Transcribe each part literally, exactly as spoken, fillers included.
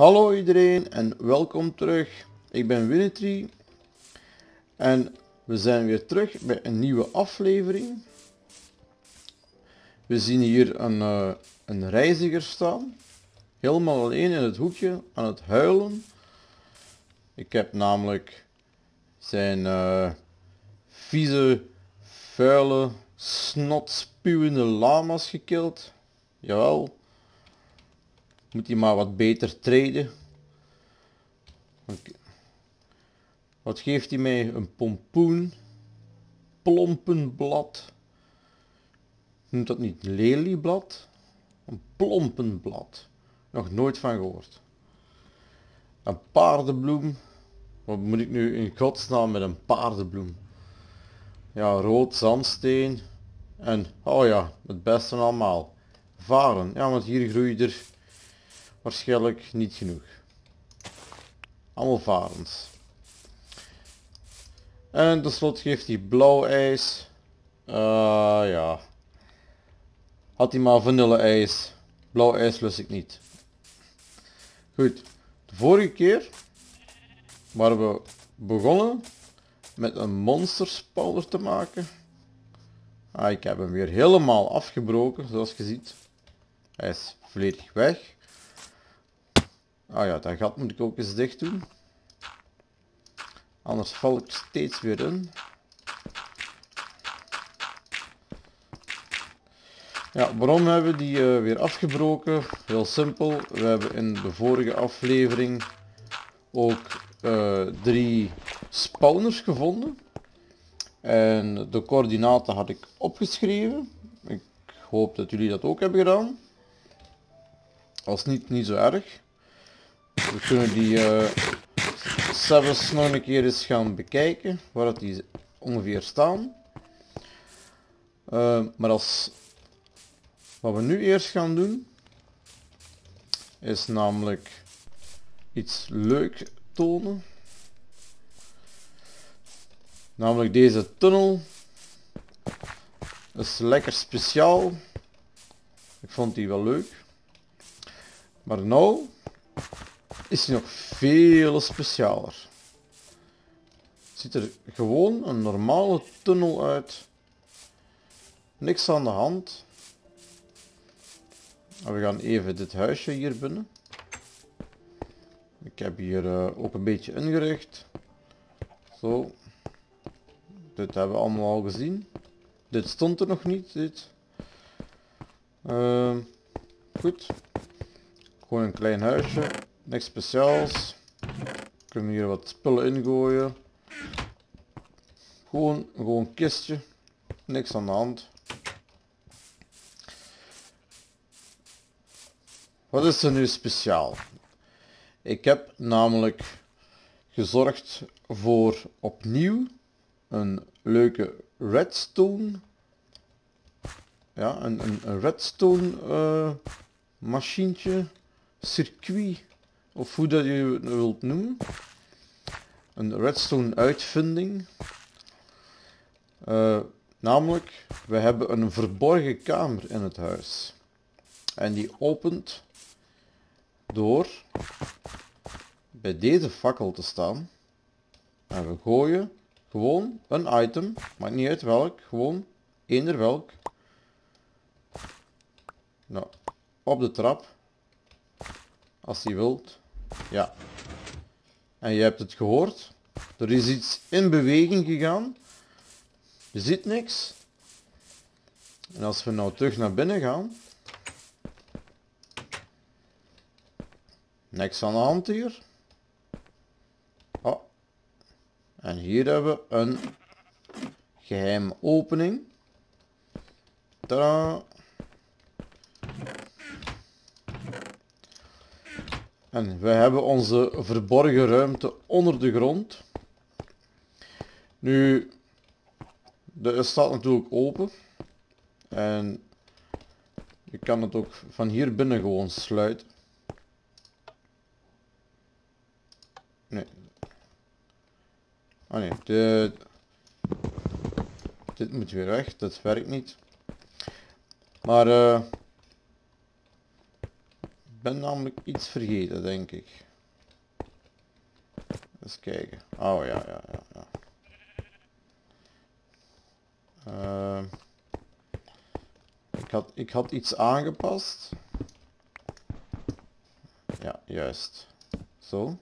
Hallo iedereen en welkom terug. Ik ben Winnetry en we zijn weer terug bij een nieuwe aflevering. We zien hier een, uh, een reiziger staan, helemaal alleen in het hoekje aan het huilen. Ik heb namelijk zijn uh, vieze, vuile, snotspuwende lama's gekild. Jawel. Moet hij maar wat beter treden. Okay. Wat geeft hij mij? Een pompoen. Plompenblad. Noemt dat niet lelieblad? Een plompenblad. Nog nooit van gehoord. Een paardenbloem. Wat moet ik nu in godsnaam met een paardenbloem? Ja, rood zandsteen. En, oh ja, het beste van allemaal. Varen. Ja, want hier groeit er waarschijnlijk niet genoeg. Allemaal varens. En tenslotte geeft hij blauw ijs. Uh, ja. Had hij maar vanille ijs. Blauw ijs lust ik niet. Goed. De vorige keer waren we begonnen met een monster spawner te maken. Ah, ik heb hem weer helemaal afgebroken, zoals je ziet. Hij is volledig weg. Ah ja, dat gat moet ik ook eens dicht doen. Anders val ik steeds weer in. Ja, waarom hebben we die uh, weer afgebroken? Heel simpel. We hebben in de vorige aflevering ook uh, drie spawners gevonden. En de coördinaten had ik opgeschreven. Ik hoop dat jullie dat ook hebben gedaan. Als niet, niet zo erg. We kunnen die uh, servers nog een keer eens gaan bekijken, waar het die ongeveer staan. Uh, maar als, wat we nu eerst gaan doen, is namelijk iets leuk tonen. Namelijk deze tunnel. Dat is lekker speciaal. Ik vond die wel leuk. Maar nou is die nog veel specialer. Ziet er gewoon een normale tunnel uit. Niks aan de hand. We gaan even dit huisje hier binnen. Ik heb hier uh, ook een beetje ingericht. Zo. Dit hebben we allemaal al gezien. Dit stond er nog niet. Dit. Uh, goed. Gewoon een klein huisje. Niks speciaals. Kunnen hier wat spullen ingooien. Gewoon, gewoon een kistje. Niks aan de hand. Wat is er nu speciaal? Ik heb namelijk gezorgd voor opnieuw een leuke redstone. Ja, een, een, een redstone uh, machientje. Circuit. Of hoe dat je het wilt noemen. Een redstone uitvinding. Uh, namelijk, we hebben een verborgen kamer in het huis. En die opent door bij deze fakkel te staan. En we gooien gewoon een item. Maakt niet uit welk. Gewoon eender welk. Nou, op de trap. Als je wilt. Ja. En je hebt het gehoord. Er is iets in beweging gegaan. Je ziet niks. En als we nou terug naar binnen gaan. Niks aan de hand hier. Oh. En hier hebben we een geheime opening. Tadaa. En we hebben onze verborgen ruimte onder de grond. Nu, de staat natuurlijk open. En je kan het ook van hier binnen gewoon sluiten. Nee. Ah nee, dit, dit moet weer weg. Dat werkt niet. Maar... Uh, ben namelijk iets vergeten, denk ik. Eens kijken. Oh ja, ja, ja, ja. Uh, ik, had, ik had iets aangepast. Ja, juist. Zo.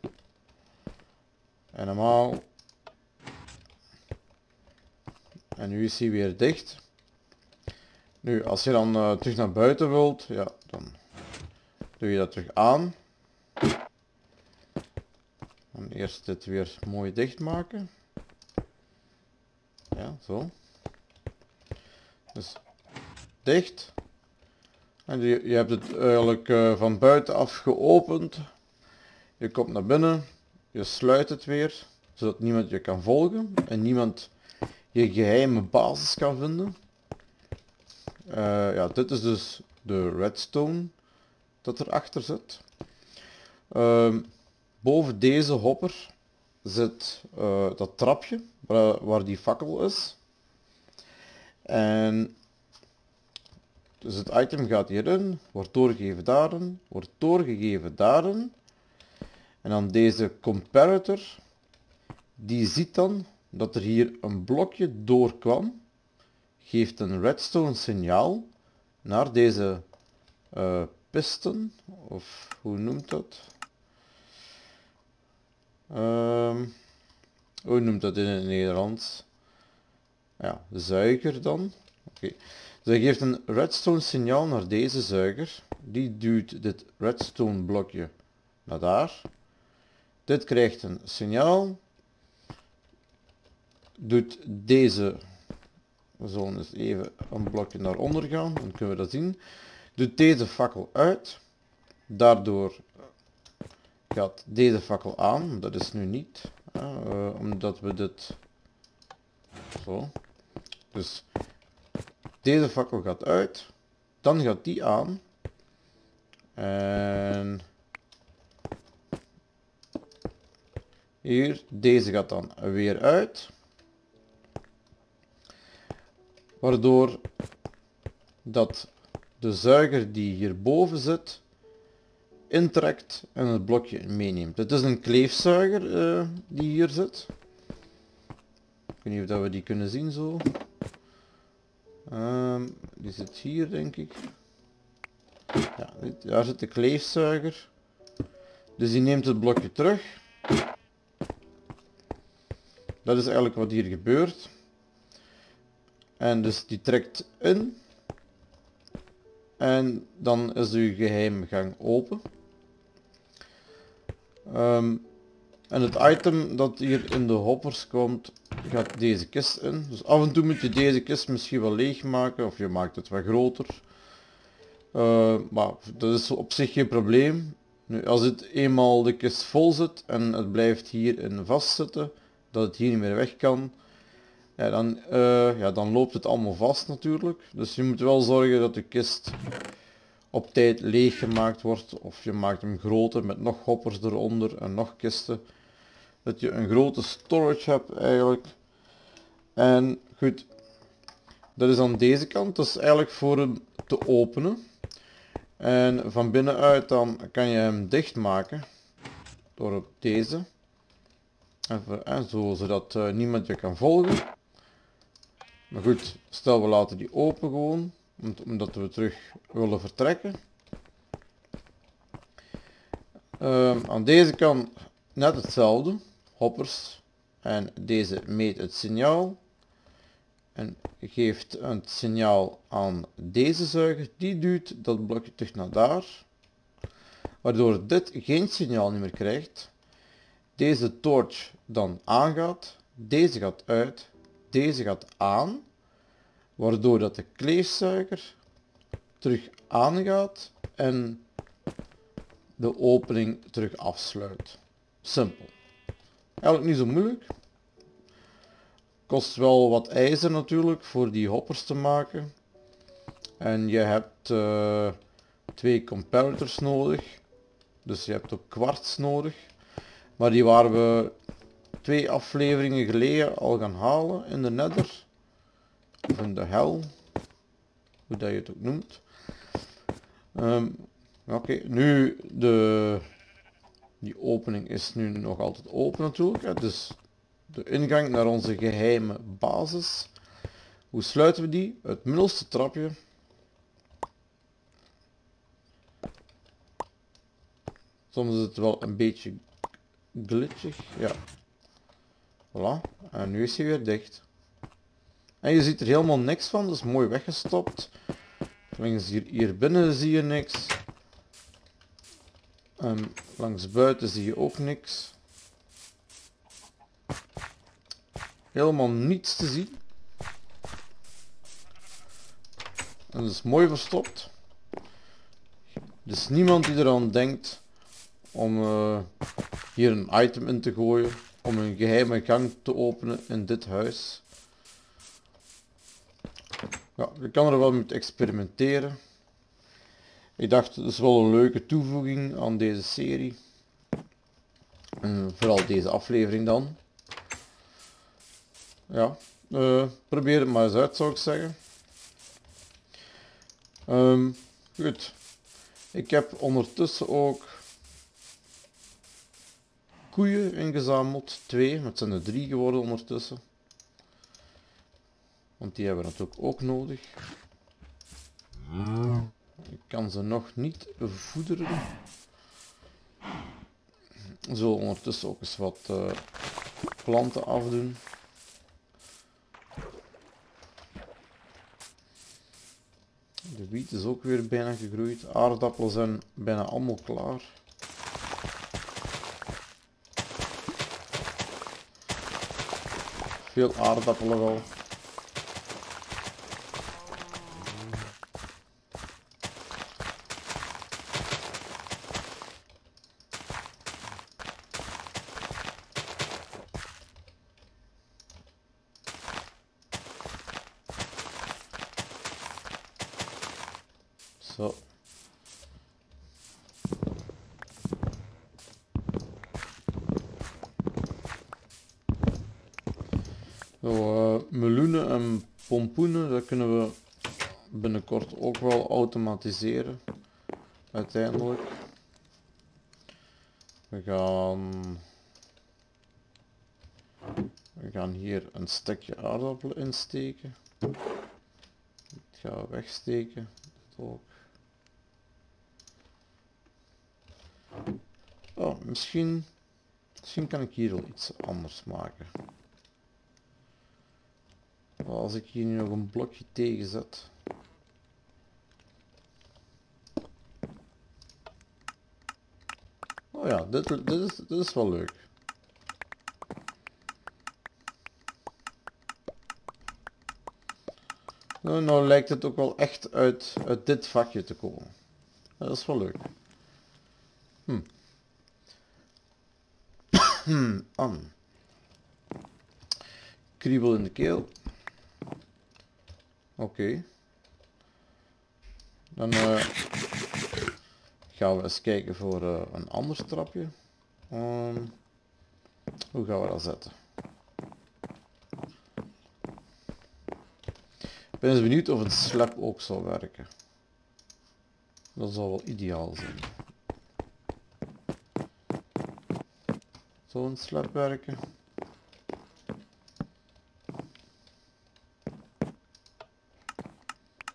En normaal. En nu is hij weer dicht. Nu, als je dan uh, terug naar buiten wilt, ja, dan doe je dat terug aan. Dan eerst dit weer mooi dicht maken. Ja, zo. Dus dicht. En je, je hebt het eigenlijk uh, van buitenaf geopend. Je komt naar binnen. Je sluit het weer, zodat niemand je kan volgen en niemand je geheime basis kan vinden. Uh, ja, dit is dus de redstone dat erachter zit. Uh, boven deze hopper zit uh, dat trapje waar, waar die fakkel is. En dus het item gaat hierin, wordt doorgegeven daarin, wordt doorgegeven daarin. En dan deze comparator, die ziet dan dat er hier een blokje doorkwam, geeft een redstone signaal naar deze uh, piston, of hoe noemt dat? Um, hoe noemt dat in het Nederlands? Ja, zuiger dan. Okay. Zij geeft een redstone signaal naar deze zuiger, die duwt dit redstone blokje naar daar. Dit krijgt een signaal, doet deze, we zullen dus even een blokje naar onder gaan, dan kunnen we dat zien, doet deze fakkel uit, daardoor gaat deze fakkel aan, dat is nu niet, uh, omdat we dit, zo, dus deze fakkel gaat uit, dan gaat die aan, en... Hier, deze gaat dan weer uit. Waardoor dat de zuiger die hierboven zit, intrekt en het blokje meeneemt. Het is een kleefzuiger uh, die hier zit. Ik weet niet of dat we die kunnen zien zo. Um, die zit hier denk ik. Ja, daar zit de kleefzuiger. Dus die neemt het blokje terug. Dat is eigenlijk wat hier gebeurt. En dus die trekt in. En dan is uw geheime gang open. Um, en het item dat hier in de hoppers komt, gaat deze kist in. Dus af en toe moet je deze kist misschien wel leegmaken. Of je maakt het wat groter. Uh, maar dat is op zich geen probleem. Nu, als het eenmaal de kist vol zit en het blijft hierin vastzitten, dat het hier niet meer weg kan, ja, dan, uh, ja, dan loopt het allemaal vast natuurlijk. Dus je moet wel zorgen dat de kist op tijd leeg gemaakt wordt, of je maakt hem groter met nog hoppers eronder en nog kisten, dat je een grote storage hebt eigenlijk. En goed, dat is aan deze kant, dat is eigenlijk voor hem te openen, en van binnenuit dan kan je hem dicht maken door op deze. Even, hè, zo, zodat uh, niemand je kan volgen. Maar goed, stel we laten die open gewoon, omdat we terug willen vertrekken. Uh, aan deze kant net hetzelfde, hoppers. En deze meet het signaal. En geeft het signaal aan deze zuiger. Die duwt dat blokje terug naar daar. Waardoor dit geen signaal meer krijgt. Deze torch dan aangaat, deze gaat uit, deze gaat aan, waardoor dat de kleefsuiker terug aangaat en de opening terug afsluit. Simpel. Eigenlijk niet zo moeilijk. Kost wel wat ijzer natuurlijk voor die hoppers te maken. En je hebt uh, twee comparators nodig. Dus je hebt ook kwarts nodig. Maar die waren we twee afleveringen geleden al gaan halen in de nether. Of in de hel. Hoe dat je het ook noemt. Um, Oké, okay, nu de... Die opening is nu nog altijd open natuurlijk. Hè? Dus de ingang naar onze geheime basis. Hoe sluiten we die? Het middelste trapje. Soms is het wel een beetje glitchig. Ja. Voilà. En nu is hij weer dicht. En je ziet er helemaal niks van. Dat is mooi weggestopt. Links hier, hier binnen zie je niks. En langs buiten zie je ook niks. Helemaal niets te zien. En dat is mooi verstopt. Dus niemand die eraan denkt om uh, hier een item in te gooien. Om een geheime gang te openen in dit huis. Ja, je kan er wel mee experimenteren. Ik dacht, het is wel een leuke toevoeging aan deze serie. En vooral deze aflevering dan. Ja, uh, probeer het maar eens uit, zou ik zeggen. Um, goed. Ik heb ondertussen ook koeien ingezameld. Twee, het zijn er drie geworden ondertussen. Want die hebben we natuurlijk ook nodig. Mm. Ik kan ze nog niet voederen. We zullen ondertussen ook eens wat uh, planten afdoen. De wiet is ook weer bijna gegroeid. Aardappelen zijn bijna allemaal klaar. Veel aardappelen wel. Zo. Zo, uh, meloenen en pompoenen, dat kunnen we binnenkort ook wel automatiseren. Uiteindelijk. We gaan... We gaan hier een stekje aardappelen insteken. Dat gaan we wegsteken. Dat ook. Oh, misschien, misschien kan ik hier wel iets anders maken. Als ik hier nu nog een blokje tegen zet. Oh ja, dit, dit, is, dit is wel leuk. Nou, nou lijkt het ook wel echt uit, uit dit vakje te komen. Dat is wel leuk. Hm. Hmm, aan. Kriebel in de keel. Oké. Okay. Dan uh, gaan we eens kijken voor uh, een ander trapje. Um, hoe gaan we dat zetten? Ik ben eens benieuwd of een slap ook zou werken. Dat zou wel ideaal zijn. Zo'n slap werken.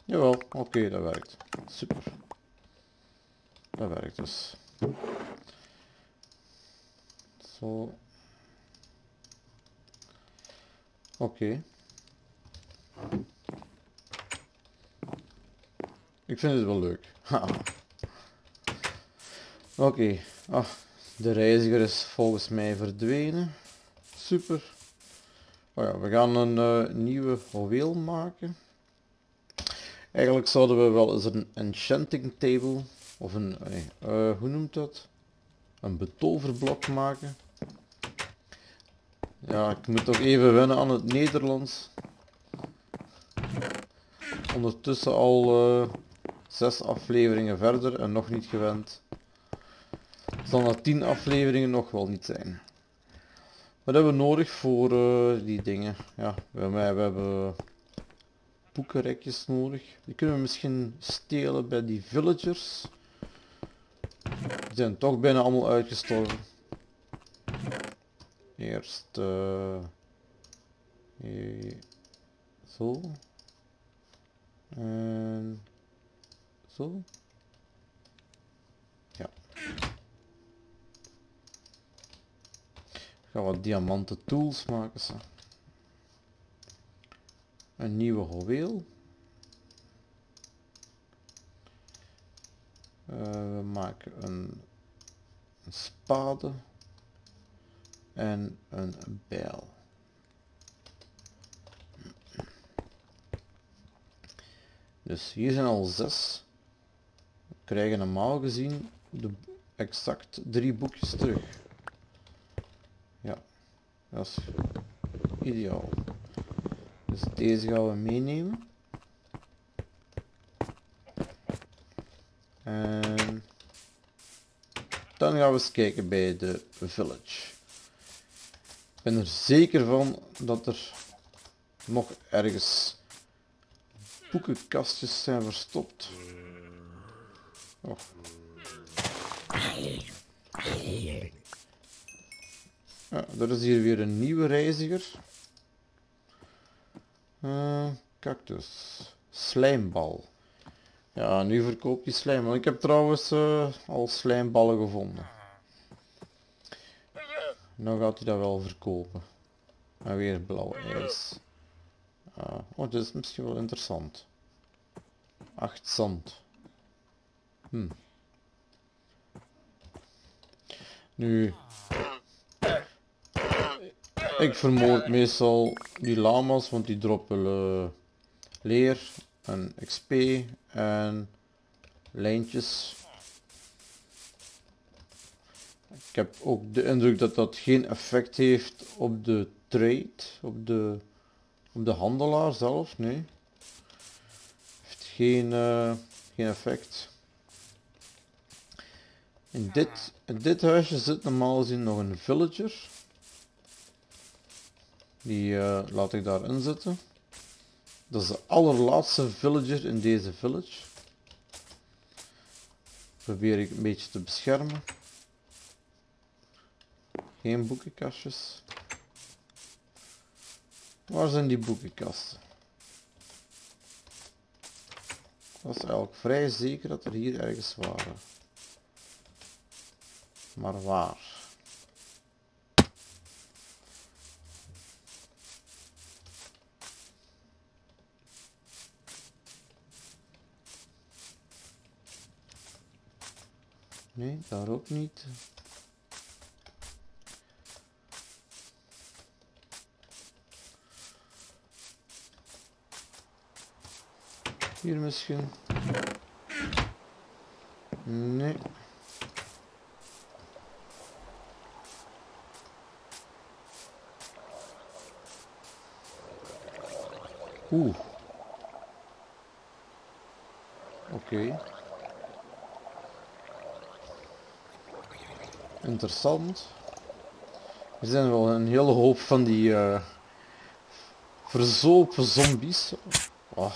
Jawel, oké, okay, dat werkt. Super. Dat werkt dus. Zo. Oké. Okay. Ik vind het wel leuk. Oké. Okay. Ah. De reiziger is volgens mij verdwenen. Super. Oh ja, we gaan een uh, nieuwe juweel maken. Eigenlijk zouden we wel eens een enchanting table, of een, nee, uh, hoe noemt dat? Een betoverblok maken. Ja, ik moet toch even wennen aan het Nederlands. Ondertussen al uh, zes afleveringen verder en nog niet gewend. Zal na tien afleveringen nog wel niet zijn. Wat hebben we nodig voor uh, die dingen? Ja, bij mij, we hebben boekenrekjes nodig. Die kunnen we misschien stelen bij die villagers. Die zijn toch bijna allemaal uitgestorven. Eerst uh, hier, zo. En zo. Ja. Ik ga wat diamanten tools maken. Zo. Een nieuwe houweel. Uh, we maken een, een spade en een bijl. Dus hier zijn al zes. We krijgen normaal gezien de exact drie boekjes terug. Ja, dat is ideaal. Dus deze gaan we meenemen. En dan gaan we eens kijken bij de village. Ik ben er zeker van dat er nog ergens boekenkastjes zijn verstopt. Oh. Ja, er is hier weer een nieuwe reiziger. Uh, cactus. Slijmbal. Ja, nu verkoop je slijm, want ik heb trouwens uh, al slijmballen gevonden. Nou gaat hij dat wel verkopen. En weer blauw ijs. Uh, oh, dit is misschien wel interessant. Acht zand. Hm. Nu... Ik vermoord meestal die lama's, want die droppen uh, leer en X P en lijntjes. Ik heb ook de indruk dat dat geen effect heeft op de trade, op de, op de handelaar zelf. Nee, heeft geen, uh, geen effect. In dit, in dit huisje zit normaal gezien nog een villager. Die uh, laat ik daarin zitten. Dat is de allerlaatste villager in deze village. Probeer ik een beetje te beschermen. Geen boekenkastjes. Waar zijn die boekenkasten? Dat is eigenlijk vrij zeker dat er hier ergens waren. Maar waar? Nee, daar ook niet. Hier misschien. Nee. Oeh. Oké. Interessant. Er zijn wel een hele hoop van die uh, verzopen zombies. Oh.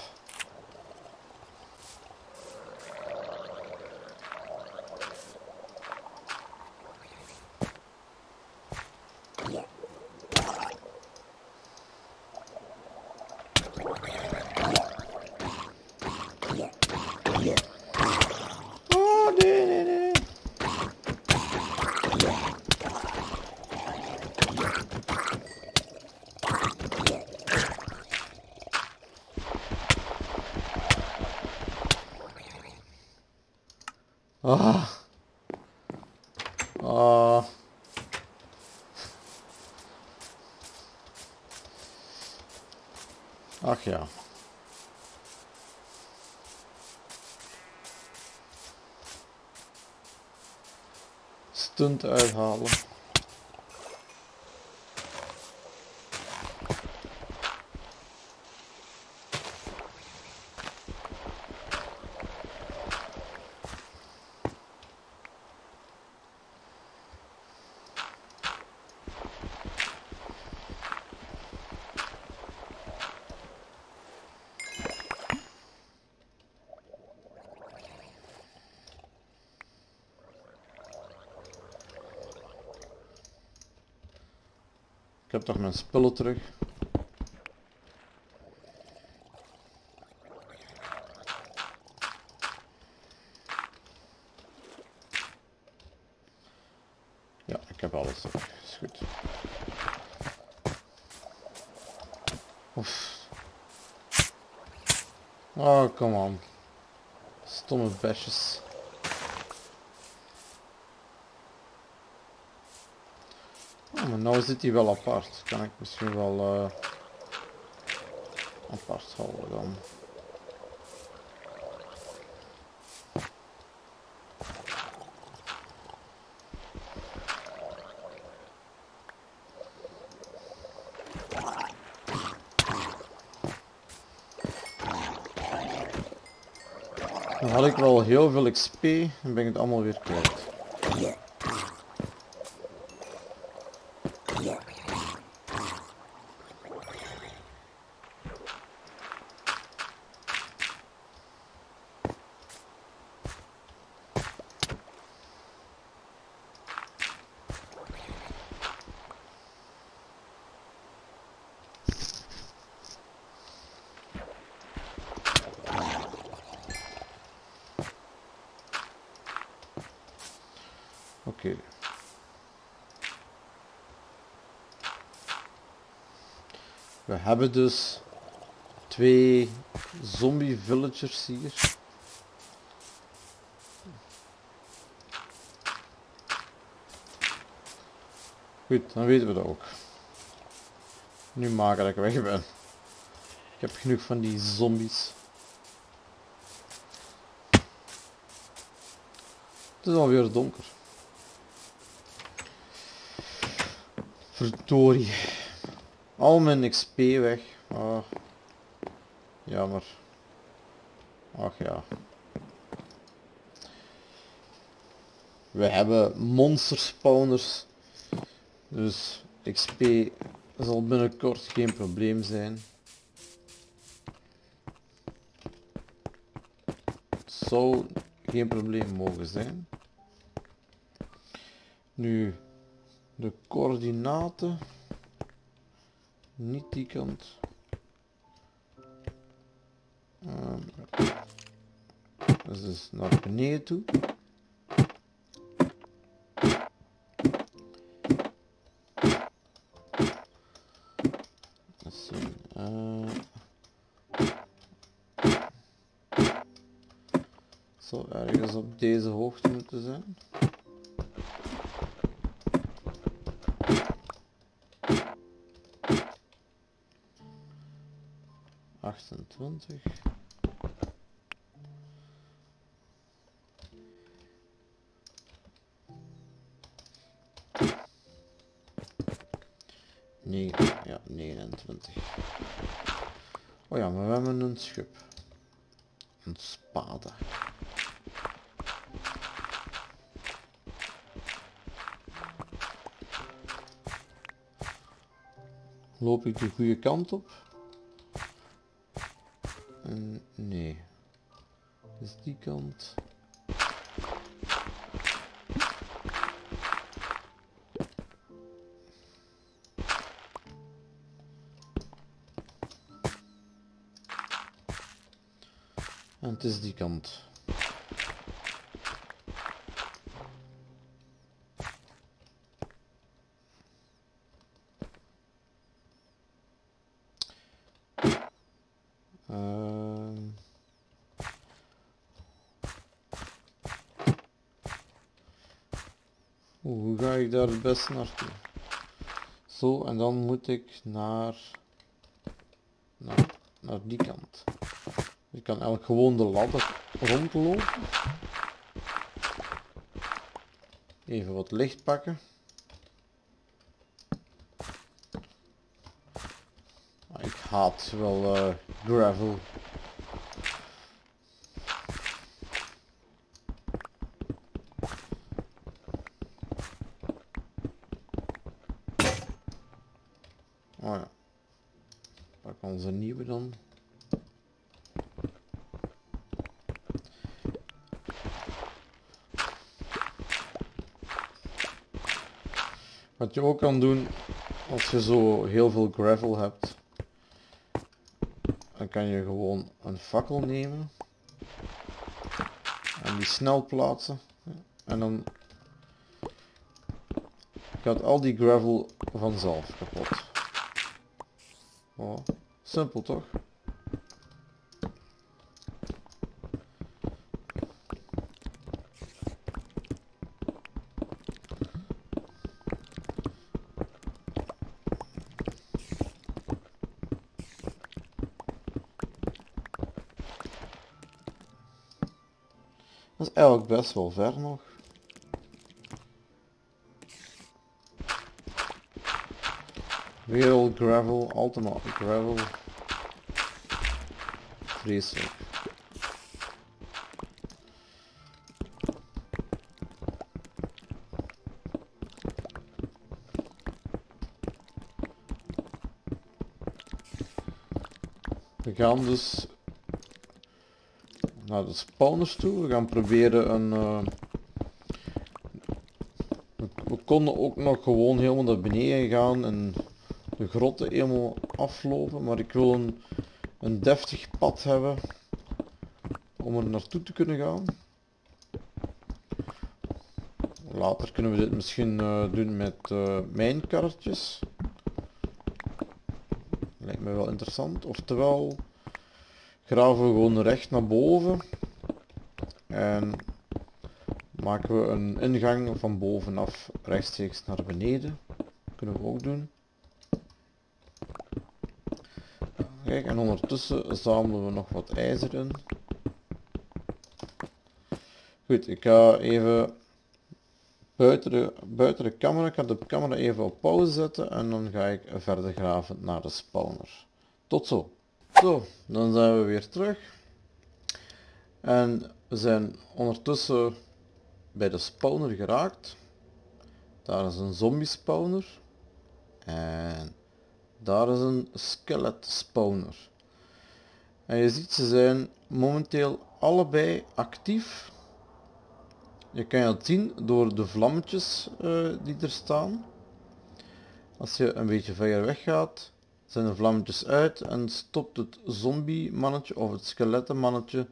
Ah. Ah. Ach ja. Stunt uithalen. heb toch mijn spullen terug. Ja, ik heb alles terug. Is goed. Oef. Oh, kom aan. Stomme besjes. Oh, maar nou zit hij wel apart. Kan ik misschien wel uh, apart houden dan. Dan had ik wel heel veel X P en ben ik het allemaal weer kwijt. Oké. Okay. We hebben dus twee zombie villagers hier. Goed, dan weten we dat ook. Nu maak dat ik weg ben. Ik heb genoeg van die zombies. Het is alweer donker. Verdorie. Al mijn X P weg. Oh. Jammer. Ach ja. We hebben monster spawners. Dus X P zal binnenkort geen probleem zijn. Het zou geen probleem mogen zijn. Nu... de coördinaten, niet die kant. Um, dus, dus naar beneden toe. Dus, uh, zou ergens op deze hoogte moeten zijn. achtentwintig. Nee, ja, negenentwintig. Oh ja, maar we hebben een schub. Een spade. Loop ik de goede kant op? Nee, dus die kant. En het is die kant. Hoe ga ik daar het beste naartoe? Zo, en dan moet ik naar, naar, naar die kant. Ik kan eigenlijk gewoon de ladder rondlopen. Even wat licht pakken. Ik haat wel uh, gravel. Oh ja, pak onze nieuwe dan. Wat je ook kan doen, Als je zo heel veel gravel hebt, dan kan je gewoon een fakkel nemen en die snel plaatsen, en dan gaat al die gravel vanzelf kapot. Oh, simpel toch? Dat is eigenlijk best wel ver nog. Real gravel, ultimate gravel. Vreselijk. We gaan dus naar de spawners toe. We gaan proberen een... Uh... We konden ook nog gewoon helemaal naar beneden gaan en de grotten helemaal aflopen, maar ik wil een, een deftig pad hebben om er naartoe te kunnen gaan. Later kunnen we dit misschien uh, doen met uh, mijnkarretjes. Lijkt me wel interessant. Oftewel graven we gewoon recht naar boven en maken we een ingang van bovenaf rechtstreeks naar beneden. Kunnen we ook doen. Kijk, en ondertussen zamelen we nog wat ijzer in. Goed, ik ga even buiten de, buiten de camera, ik ga de camera even op pauze zetten en dan ga ik verder graven naar de spawner. Tot zo. Zo, dan zijn we weer terug. En we zijn ondertussen bij de spawner geraakt. Daar is een zombie spawner. En... daar is een skelet spawner. En je ziet, ze zijn momenteel allebei actief. Je kan het zien door de vlammetjes uh, die er staan. Als je een beetje verder weg gaat, zijn de vlammetjes uit en stopt het zombie mannetje of het skeletten mannetje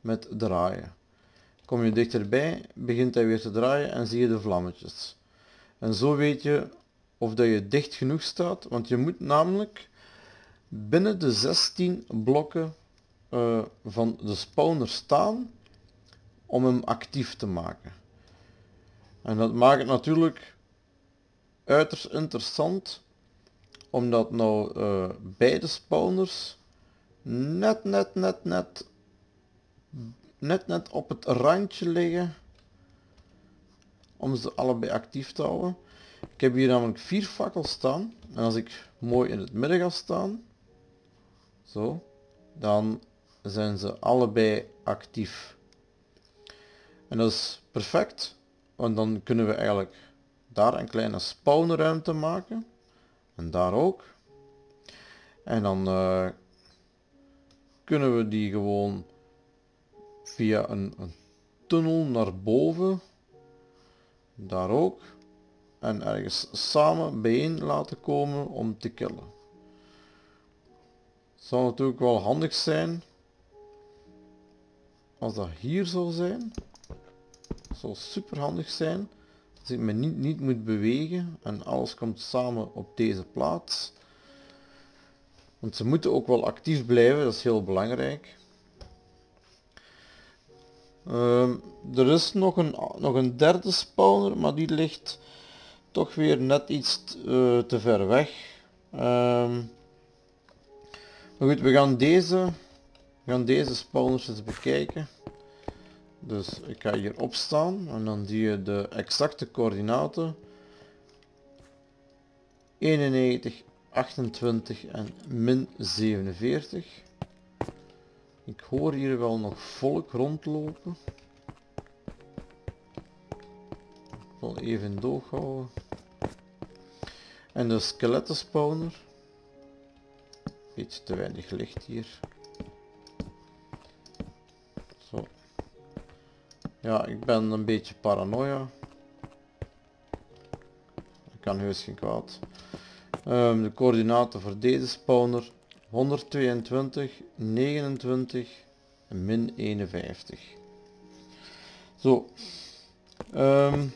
met draaien. Kom je dichterbij, begint hij weer te draaien en zie je de vlammetjes. En zo weet je of dat je dicht genoeg staat, want je moet namelijk binnen de zestien blokken uh, van de spawner staan om hem actief te maken. En dat maakt het natuurlijk uiterst interessant, omdat nou uh, beide spawners net net net net net net op het randje liggen om ze allebei actief te houden. Ik heb hier namelijk vier fakkels staan en als ik mooi in het midden ga staan, zo, dan zijn ze allebei actief. En dat is perfect, want dan kunnen we eigenlijk daar een kleine spawnruimte maken en daar ook. En dan uh, kunnen we die gewoon via een, een tunnel naar boven, daar ook. En ergens samen bijeen laten komen om te killen. Het zou natuurlijk wel handig zijn als dat hier zou zijn. Het zou super handig zijn als ik me niet, niet moet bewegen en alles komt samen op deze plaats. Want ze moeten ook wel actief blijven, dat is heel belangrijk. Um, er is nog een, nog een derde spawner, maar die ligt toch weer net iets uh, te ver weg. Um, maar goed, we gaan deze, we gaan deze spawners eens bekijken. Dus ik ga hier opstaan en dan zie je de exacte coördinaten. eenennegentig, achtentwintig en min zevenenveertig. Ik hoor hier wel nog volk rondlopen. Even in doog houden. En de skelettenspawner. Beetje te weinig licht hier. Zo. Ja, ik ben een beetje paranoia. Dat kan heus geen kwaad. Um, de coördinaten voor deze spawner honderdtweeëntwintig, negenentwintig en min eenenvijftig. Zo. Um,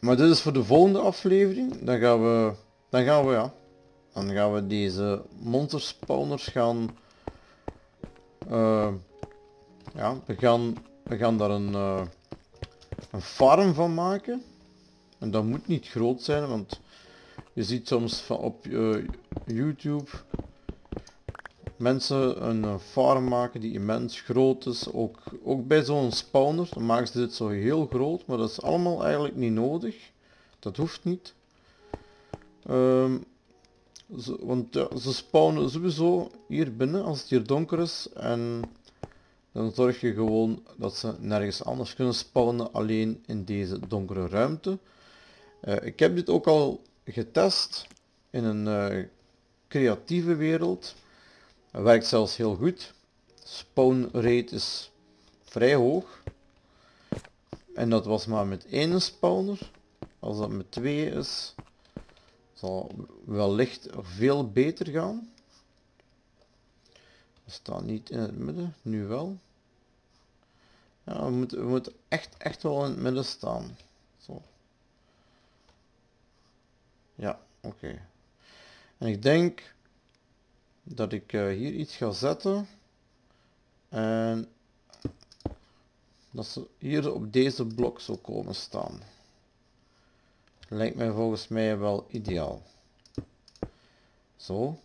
maar dit is voor de volgende aflevering. Dan gaan we, dan gaan we, ja, dan gaan we deze monsterspawners gaan, uh, ja, we gaan, we gaan daar een, uh, een farm van maken. En dat moet niet groot zijn, want je ziet soms van op uh, YouTube mensen een farm maken die immens groot is. Ook, ook bij zo'n spawner, dan maken ze dit zo heel groot, maar dat is allemaal eigenlijk niet nodig. Dat hoeft niet. Um, zo, want ja, ze spawnen sowieso hier binnen als het hier donker is. En dan zorg je gewoon dat ze nergens anders kunnen spawnen, alleen in deze donkere ruimte. Uh, ik heb dit ook al getest in een uh, creatieve wereld. Het werkt zelfs heel goed. Spawn rate is vrij hoog. En dat was maar met één spawner. Als dat met twee is, zal wellicht veel beter gaan. We staan niet in het midden, nu wel. Ja, we moeten, we moeten echt, echt wel in het midden staan. Zo. Ja, oké. Okay. En ik denk dat ik uh, hier iets ga zetten en dat ze hier op deze blok zo komen staan. Lijkt mij volgens mij wel ideaal. Zo.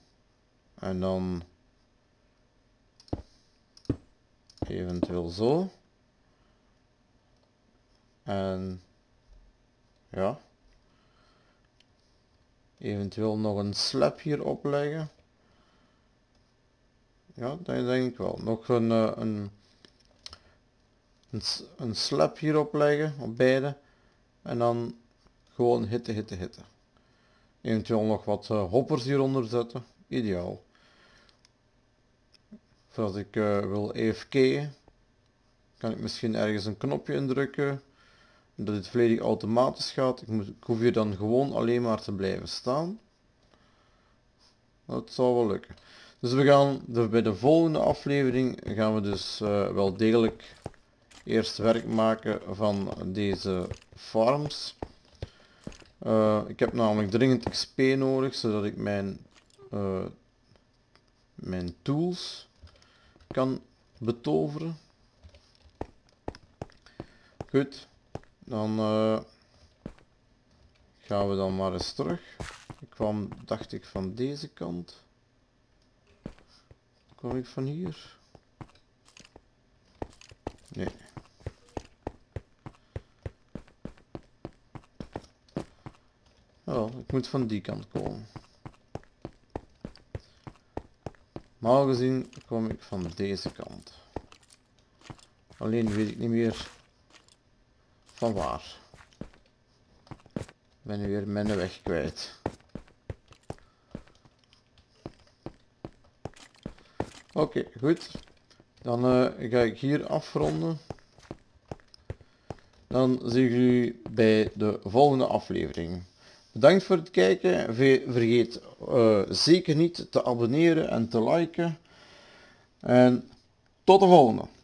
En dan eventueel zo. En ja. Eventueel nog een slab hier opleggen. Ja, dat denk ik wel. Nog een, een, een, een slab hier opleggen, op beide. En dan gewoon hitte, hitte, hitte. Eventueel nog wat uh, hoppers hieronder zetten. Ideaal. Voordat ik uh, wil A F K'en, kan ik misschien ergens een knopje indrukken. Dat het volledig automatisch gaat. Ik, moet, ik hoef hier dan gewoon alleen maar te blijven staan. Dat zou wel lukken. Dus we gaan de, bij de volgende aflevering gaan we dus uh, wel degelijk eerst werk maken van deze farms. Uh, ik heb namelijk dringend X P nodig, zodat ik mijn, uh, mijn tools kan betoveren. Goed. Dan uh, gaan we dan maar eens terug. Ik kwam, dacht ik, van deze kant. Kom ik van hier? Nee. Wel, ik moet van die kant komen. Normaal gezien kom ik van deze kant. Alleen weet ik niet meer van waar. Ik ben nu weer mijn weg kwijt. Oké, okay, goed. Dan uh, ga ik hier afronden. Dan zie ik jullie bij de volgende aflevering. Bedankt voor het kijken. Vergeet uh, zeker niet te abonneren en te liken. En tot de volgende.